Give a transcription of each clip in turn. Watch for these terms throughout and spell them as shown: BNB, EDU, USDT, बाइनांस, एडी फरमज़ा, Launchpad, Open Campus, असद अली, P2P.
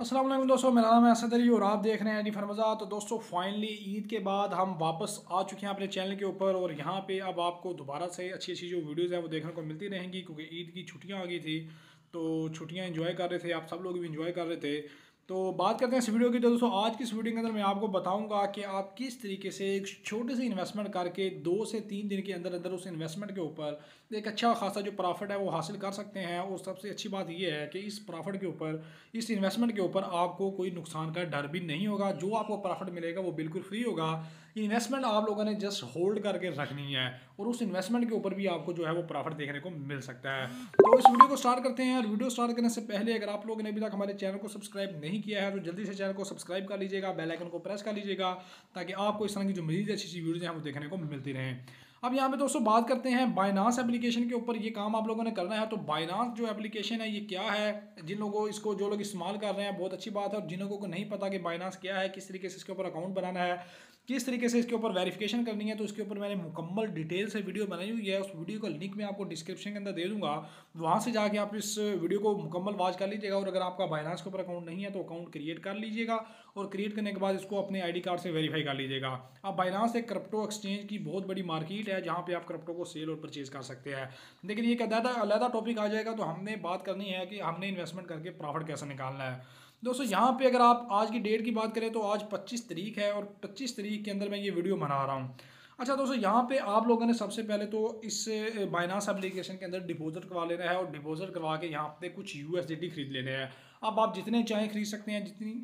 अस्सलाम वालेकुम दोस्तों, मेरा नाम है असद अली और आप देख रहे हैं एडी फरमज़ा। तो दोस्तों फाइनली ईद के बाद हम वापस आ चुके हैं अपने चैनल के ऊपर और यहाँ पे अब आपको दोबारा से अच्छी अच्छी जो वीडियोस हैं वो देखने को मिलती रहेंगी, क्योंकि ईद की छुट्टियाँ आ गई थी तो छुट्टियाँ इन्जॉय कर रहे थे, आप सब लोग भी इन्जॉय कर रहे थे। तो बात करते हैं इस वीडियो की। तो दोस्तों आज की इस वीडियो के अंदर मैं आपको बताऊँगा कि आप किस तरीके से एक छोटे से इन्वेस्टमेंट करके 2 से 3 दिन के अंदर अंदर उस इन्वेस्टमेंट के ऊपर एक अच्छा खासा जो प्रॉफिट है वो हासिल कर सकते हैं। और सबसे अच्छी बात यह है कि इस प्रॉफिट के ऊपर, इस इन्वेस्टमेंट के ऊपर आपको कोई नुकसान का डर भी नहीं होगा। जो आपको प्रॉफिट मिलेगा वो बिल्कुल फ्री होगा। इन्वेस्टमेंट आप लोगों ने जस्ट होल्ड करके रखनी है और उस इन्वेस्टमेंट के ऊपर भी आपको जो है वो प्रॉफिट देखने को मिल सकता है। तो इस वीडियो को स्टार्ट करते हैं। और वीडियो स्टार्ट करने से पहले अगर आप लोगों ने अभी तक हमारे चैनल को सब्सक्राइब नहीं किया है तो जल्दी से चैनल को सब्सक्राइब कर लीजिएगा, बेल आइकन को प्रेस कर लीजिएगा, ताकि आपको इस तरह की जो मज़ीद अच्छी अच्छी वीडियोज़ हैं वो देखने को मिलती रहें। अब यहाँ पे दोस्तों बात करते हैं बाइनांस एप्लीकेशन के ऊपर। ये काम आप लोगों ने करना है। तो बाइनांस जो एप्लीकेशन है ये क्या है, जिन लोगों इसको जो लोग इस्तेमाल कर रहे हैं बहुत अच्छी बात है, और जिन लोगों को नहीं पता कि बाइनांस क्या है, किस तरीके से इसके ऊपर अकाउंट बनाना है, किस तरीके से इसके ऊपर वेरिफिकेशन करनी है, तो इसके ऊपर मैंने मुकम्मल डिटेल से वीडियो बनाई हुई है। उस वीडियो का लिंक मैं आपको डिस्क्रिप्शन के अंदर दे दूँगा, वहाँ से जाके आप इस वीडियो को मुकम्मल वॉच कर लीजिएगा। और अगर आपका बाइनांस के ऊपर अकाउंट नहीं है तो अकाउंट क्रिएट कर लीजिएगा और क्रिएट करने के बाद इसको अपने आई डी कार्ड से वेरीफाई कर लीजिएगा। अब बाइनांस एक क्रिप्टो एक्सचेंज की बहुत बड़ी मार्केट है जहां पे आप क्रिप्टो को सेल और परचेज कर सकते हैं, लेकिन ये अलग-अलग टॉपिक आ जाएगा। तो हमने बात करनी है कि हमने इन्वेस्टमेंट करके प्रॉफिट कैसे निकालना है। दोस्तों यहाँ पे अगर आप आज की डेट की बात करें तो आज 25 तारीख है और 25 तारीख के अंदर मैं ये वीडियो बना रहा हूँ। अच्छा दोस्तों, यहाँ पे आप लोगों ने सबसे पहले तो इस बाइनांस एप्लीकेशन के अंदर डिपॉजिट करवा लेना है और डिपॉजिट करवा के यहाँ पे कुछ USDT खरीद लेने हैं। अब आप जितने चाहें खरीद सकते हैं, जितनी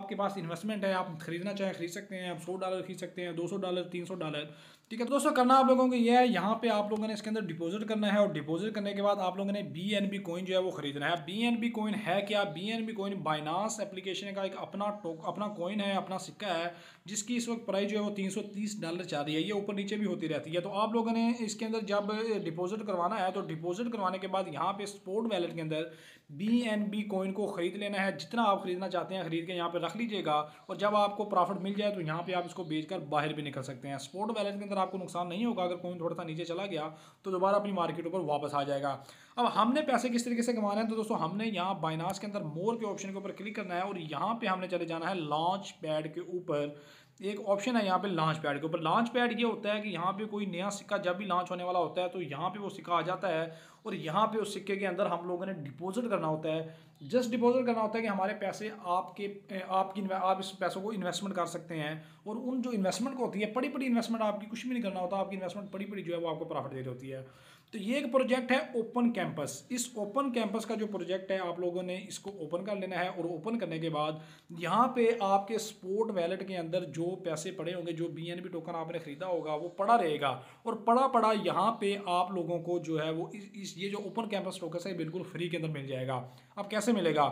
आपके पास इन्वेस्टमेंट है आप खरीदना चाहें खरीद सकते हैं। आप $100 खरीद सकते हैं, $200, $300, ठीक है। तो दोस्तों करना आप लोगों को यह है, यहाँ पे आप लोगों ने इसके अंदर डिपॉजिट करना है और डिपॉजिट करने के बाद आप लोगों ने BNB कॉइन जो है वो खरीदना है। BNB कॉइन है क्या? BNB कॉइन बाइनांस एप्लीकेशन का एक अपना कॉइन है, अपना सिक्का है, जिसकी इस वक्त प्राइस जो है वो $330 चल रही है। ये ऊपर नीचे भी होती रहती है। तो आप लोगों ने इसके अंदर जब डिपॉजिट करवाना है तो डिपॉजिट करवाने के बाद यहाँ पे स्पोर्ट वैलेट के अंदर BNB कॉइन को खरीद लेना है। जितना आप खरीदना चाहते हैं खरीद के यहाँ पे रख लीजिएगा और जब आपको प्रॉफिट मिल जाए तो यहाँ पे आप इसको बेचकर बाहर भी निकल सकते हैं। स्पोर्ट वैलेट के अंदर आपको नुकसान नहीं होगा। अगर कॉइन थोड़ा सा नीचे चला गया तो दोबारा अपनी मार्केट ऊपर वापस आ जाएगा। अब हमने पैसे किस तरीके से कमाने हैं तो दोस्तों हमने यहाँ बाइनांस के अंदर मोर के ऑप्शन के ऊपर क्लिक करना है और यहाँ पे हमने चले जाना है लॉन्च पैड के ऊपर। एक ऑप्शन है यहाँ पे लॉन्च पैड के ऊपर। लॉन्च पैड ये होता है कि यहाँ पे कोई नया सिक्का जब भी लॉन्च होने वाला होता है तो यहाँ पे वो सिक्का आ जाता है और यहाँ पे उस सिक्के के अंदर हम लोगों ने डिपॉजिट करना होता है। जस्ट डिपॉजिट करना होता है कि हमारे पैसे आप इस पैसों को इन्वेस्टमेंट कर सकते हैं। और उन जो इन्वेस्टमेंट को होती है बड़ी बड़ी इन्वेस्टमेंट, आपकी कुछ भी नहीं करना होता, आपकी इन्वेस्टमेंट बड़ी बड़ी जो है वो आपको प्रॉफिट दे रही होती है। तो ये एक प्रोजेक्ट है ओपन कैंपस। इस ओपन कैंपस का जो प्रोजेक्ट है आप लोगों ने इसको ओपन कर लेना है और ओपन करने के बाद यहाँ पे आपके स्पोर्ट वैलेट के अंदर जो पैसे पड़े होंगे, जो BNB टोकन आपने ख़रीदा होगा वो पड़ा रहेगा और पड़ा पड़ा यहाँ पे आप लोगों को जो है वो ये जो ओपन कैंपस टोकन है बिल्कुल फ्री के अंदर मिल जाएगा। अब कैसे मिलेगा?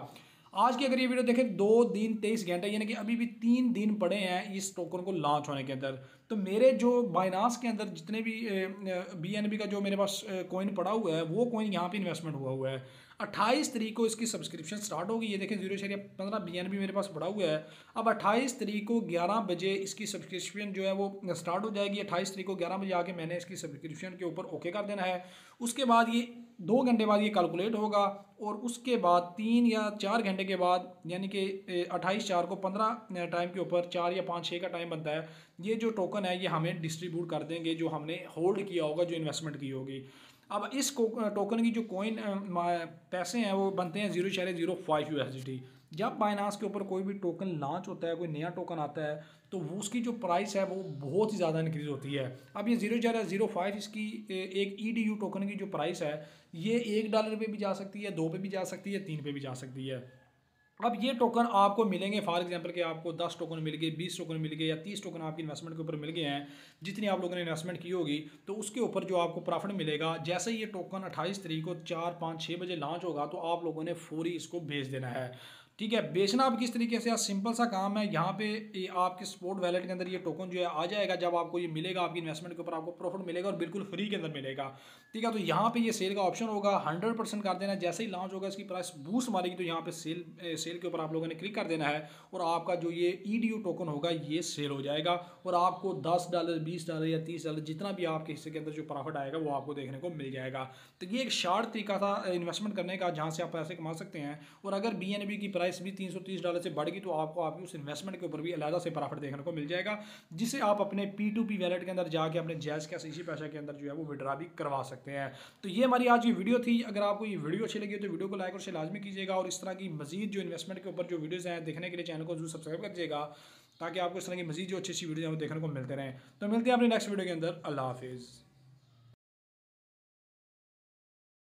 आज की अगर ये वीडियो देखें 2 दिन 23 घंटे, यानी कि अभी भी 3 दिन पड़े हैं इस टोकन को लॉन्च होने के अंदर। तो मेरे जो बाइनांस के अंदर जितने भी BNB का जो मेरे पास कॉइन पड़ा हुआ है वो कॉइन यहाँ पे इन्वेस्टमेंट हुआ है। 28 तारीख को इसकी सब्सक्रिप्शन स्टार्ट होगी। ये देखें 0.15 BNB मेरे पास पड़ा हुआ है। अब 28 तारीख को 11 बजे इसकी सब्सक्रिप्शन जो है वो स्टार्ट हो जाएगी। 28 तारीख को 11 बजे आके मैंने इसकी सब्सक्रिप्शन के ऊपर ओके कर देना है। उसके बाद ये 2 घंटे बाद ये कैलकुलेट होगा और उसके बाद 3 या 4 घंटे के बाद, यानी कि 28/4 को 15 टाइम के ऊपर 4 या 5-6 का टाइम बनता है, ये जो टोकन है ये हमें डिस्ट्रीब्यूट कर देंगे जो हमने होल्ड किया होगा, जो इन्वेस्टमेंट की होगी। अब इस टोकन की जो कॉइन पैसे हैं वो बनते हैं 0.05 USDT। जब बाइनांस के ऊपर कोई भी टोकन लॉन्च होता है, कोई नया टोकन आता है, तो वो उसकी जो प्राइस है वो बहुत ही ज़्यादा इंक्रीज़ होती है। अब ये 0.05 इसकी एक EDU टोकन की जो प्राइस है ये $1 पे भी जा सकती है, $2 पे भी जा सकती है, $3 पे भी जा सकती है। अब ये टोकन आपको मिलेंगे, फॉर एग्जांपल कि आपको 10 टोकन मिल गए, 20 टोकन मिल गए या 30 टोकन आपकी इन्वेस्टमेंट के ऊपर मिल गए हैं, जितनी आप लोगों ने इन्वेस्टमेंट की होगी, तो उसके ऊपर जो आपको प्रॉफिट मिलेगा। जैसे ये टोकन 28 तारीख को 4, 5, 6 बजे लॉन्च होगा तो आप लोगों ने फौरी इसको बेच देना है, ठीक है। बेचना आप किस तरीके से, सिंपल सा काम है। यहाँ पे आपके स्पोर्ट वैलेट के अंदर ये टोकन जो है आ जाएगा। जब आपको ये मिलेगा आपकी इन्वेस्टमेंट के ऊपर आपको प्रॉफिट मिलेगा और बिल्कुल फ्री के अंदर मिलेगा, ठीक है। तो यहाँ पे ये सेल का ऑप्शन होगा, 100% कर देना। जैसे ही लॉन्च होगा इसकी प्राइस बूस्ट मारेगी तो यहाँ पे सेल के ऊपर आप लोगों ने क्लिक कर देना है और आपका जो ये EDU टोकन होगा ये सेल हो जाएगा और आपको $10, $20 या $30 जितना भी आपके हिस्से के अंदर जो प्रॉफिट आएगा वो आपको देखने को मिल जाएगा। तो ये एक शार्ट तरीका था इन्वेस्टमेंट करने का जहाँ से आप पैसे कमा सकते हैं। और अगर BNB की प्राइस प्राइस भी $330 से बढ़ गई तो आपको आपकी उस इन्वेस्टमेंट के ऊपर भी अलग से प्रॉफिट देखने को मिल जाएगा, जिसे आप अपने P2P वैलेट के अंदर जाके अपने जैस कैश इसी पैसे के अंदर जो है वो विड्रा भी करवा सकते हैं। तो ये हमारी आज की वीडियो थी। अगर आपको ये वीडियो अच्छी लगी तो वीडियो को लाइक और शेयर लाजमी कीजिएगा और इस तरह की मजीद जो इन्वेस्टमेंट के ऊपर जो वीडियोज़ हैं देखने के लिए चैनल को जरूर सब्सक्राइब कीजिएगा ताकि आपको इस तरह की मजीद जो अच्छी अच्छी वीडियो देखने को मिलते रहें। तो मिलते हैं अपने नेक्स्ट वीडियो के अंदर। अल्लाह हाफिज़।